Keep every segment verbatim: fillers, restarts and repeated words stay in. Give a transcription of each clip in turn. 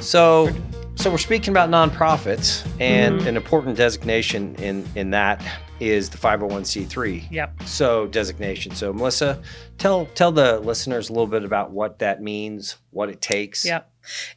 So, so we're speaking about nonprofits, and mm-hmm. an important designation in, in that is the five oh one c three. Yep. So designation. So Melissa, tell tell the listeners a little bit about what that means, what it takes. Yep.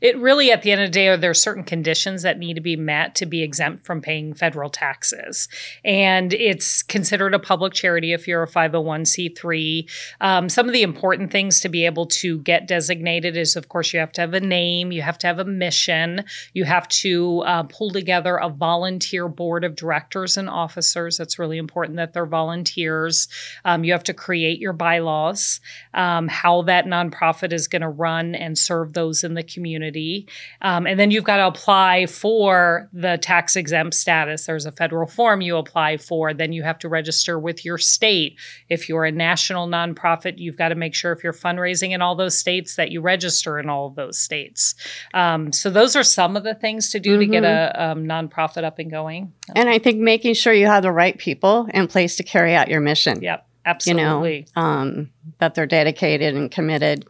It really, at the end of the day, are there certain conditions that need to be met to be exempt from paying federal taxes. And it's considered a public charity if you're a five oh one c three. Um, some of the important things to be able to get designated is, of course, you have to have a name, you have to have a mission, you have to uh, pull together a volunteer board of directors and officers. That's really important that they're volunteers. Um, you have to create your bylaws, um, how that nonprofit is going to run and serve those in the community. Um, and then you've got to apply for the tax exempt status. There's a federal form you apply for. Then you have to register with your state. If you're a national nonprofit, you've got to make sure if you're fundraising in all those states that you register in all of those states. Um, so those are some of the things to do mm-hmm. to get a um, nonprofit up and going. And I think making sure you have the right people in place to carry out your mission. Yep, absolutely. You know, um, that they're dedicated and committed.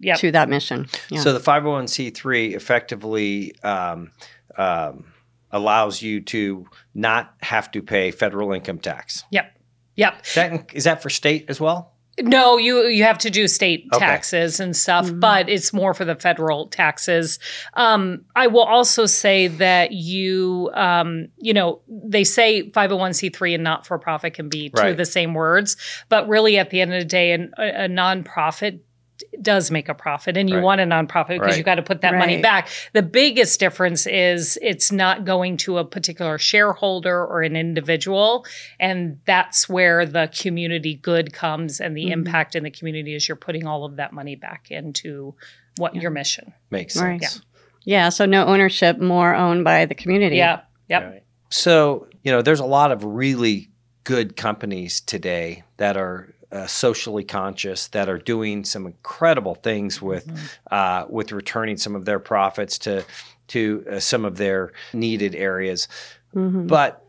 Yep. To that mission. Yeah. So the five oh one c three effectively um, um, allows you to not have to pay federal income tax. Yep. Yep. Is that, is that for state as well? No, you you have to do state okay. taxes and stuff, mm-hmm. but it's more for the federal taxes. Um, I will also say that you, um, you know, they say five oh one c three and not-for-profit can be right. two of the same words, but really at the end of the day, an, a, a nonprofit does make a profit, and you right. want a nonprofit because right. you've got to put that right. money back. The biggest difference is it's not going to a particular shareholder or an individual, and that's where the community good comes and the mm-hmm. impact in the community is you're putting all of that money back into what yeah. your mission. Makes sense. Right. Yeah. yeah, so no ownership, more owned by the community. Yeah, yep. Right. So, you know, there's a lot of really good companies today that are Uh, socially conscious, that are doing some incredible things with mm-hmm. uh, with returning some of their profits to to uh, some of their needed areas. Mm-hmm. But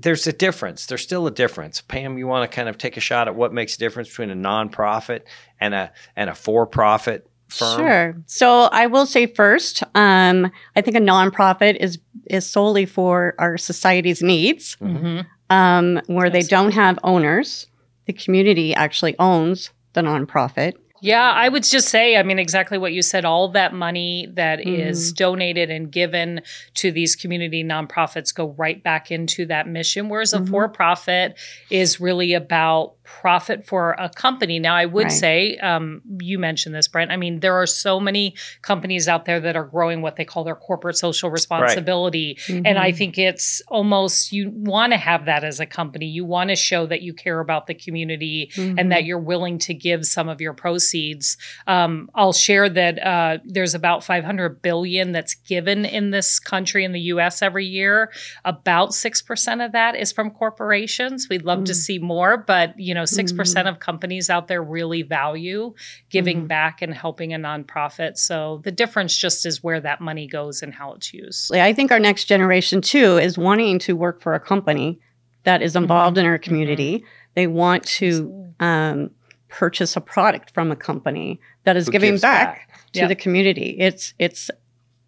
there's a difference. There's still a difference. Pam, you want to kind of take a shot at what makes a difference between a nonprofit and a and a for-profit firm? Sure. So I will say first, um, I think a nonprofit is is solely for our society's needs, mm-hmm. um, where Absolutely. They don't have owners. The community actually owns the nonprofit. Yeah, I would just say, I mean, exactly what you said, all that money that mm-hmm. is donated and given to these community nonprofits go right back into that mission, whereas mm-hmm. a for-profit is really about profit for a company. Now, I would right. say, um, you mentioned this, Brent, I mean, there are so many companies out there that are growing what they call their corporate social responsibility. Right. Mm-hmm. And I think it's almost, you want to have that as a company. You want to show that you care about the community mm-hmm. and that you're willing to give some of your proceeds. Um, I'll share that uh, there's about five hundred billion dollars that's given in this country, in the U S every year. About six percent of that is from corporations. We'd love mm-hmm. to see more, but you You know, six percent mm-hmm. of companies out there really value giving mm-hmm. back and helping a nonprofit. So the difference just is where that money goes and how it's used. I think our next generation, too, is wanting to work for a company that is involved mm-hmm. in our community. Mm-hmm. They want to um, purchase a product from a company that is Who giving back, back to yep. the community. It's, it's,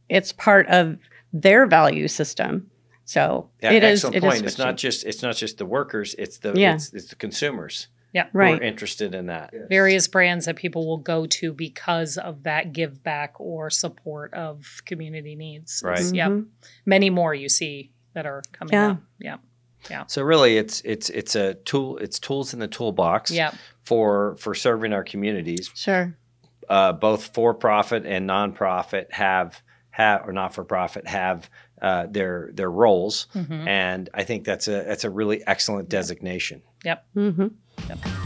it's part of their value system. So yeah, it is. It point. Is it's not just it's not just the workers. It's the yeah. it's, it's the consumers. Yeah, right. Who are interested in that. Yes. Various brands that people will go to because of that give back or support of community needs. Right. Mm-hmm. Yeah. Many more you see that are coming yeah. up. Yeah. Yeah. So really, it's it's it's a tool. It's tools in the toolbox. Yeah. For for serving our communities. Sure. Uh, both for profit and nonprofit have have or not for profit have. Uh, their their roles, mm-hmm. and I think that's a that's a really excellent designation. Yep. Mm-hmm. Yep.